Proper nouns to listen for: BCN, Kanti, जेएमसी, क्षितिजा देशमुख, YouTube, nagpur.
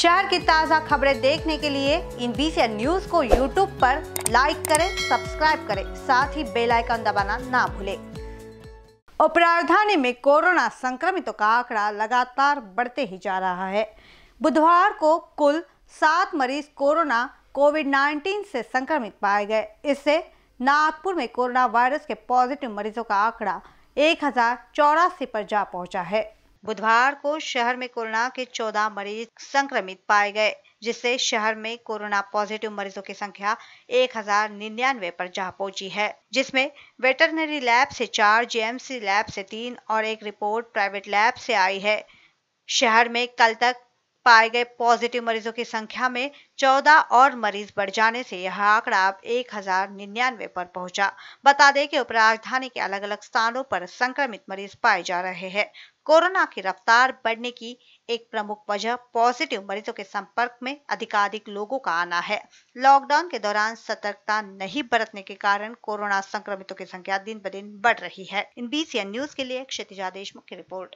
शहर की ताज़ा खबरें देखने के लिए इन BCN न्यूज को YouTube पर लाइक करें, सब्सक्राइब करें, साथ ही बेल आइकन दबाना ना भूलें। उपराजधानी में कोरोना संक्रमितों का आंकड़ा लगातार बढ़ते ही जा रहा है। बुधवार को कुल 7 मरीज कोविड-19 से संक्रमित पाए गए। इससे नागपुर में कोरोना वायरस के पॉजिटिव मरीजों का आंकड़ा 1084 पर जा पहुंचा है। बुधवार को शहर में कोरोना के 14 मरीज संक्रमित पाए गए, जिससे शहर में कोरोना पॉजिटिव मरीजों की संख्या 1099 पर जा पहुंची है, जिसमें वेटरनरी लैब से 4, जेएमसी लैब से 3 और 1 रिपोर्ट प्राइवेट लैब से आई है। शहर में कल तक पाए गए पॉजिटिव मरीजों की संख्या में 14 और मरीज बढ़ जाने से यह आंकड़ा अब 1099 पर पहुंचा। बता दें कि उपराजधानी के अलग अलग स्थानों पर संक्रमित मरीज पाए जा रहे हैं। कोरोना की रफ्तार बढ़ने की एक प्रमुख वजह पॉजिटिव मरीजों के संपर्क में अधिकाधिक लोगों का आना है। लॉकडाउन के दौरान सतर्कता नहीं बरतने के कारण कोरोना संक्रमितों की संख्या दिन ब दिन बढ़ रही है। इन BCN न्यूज के लिए क्षितिजा देशमुख की रिपोर्ट।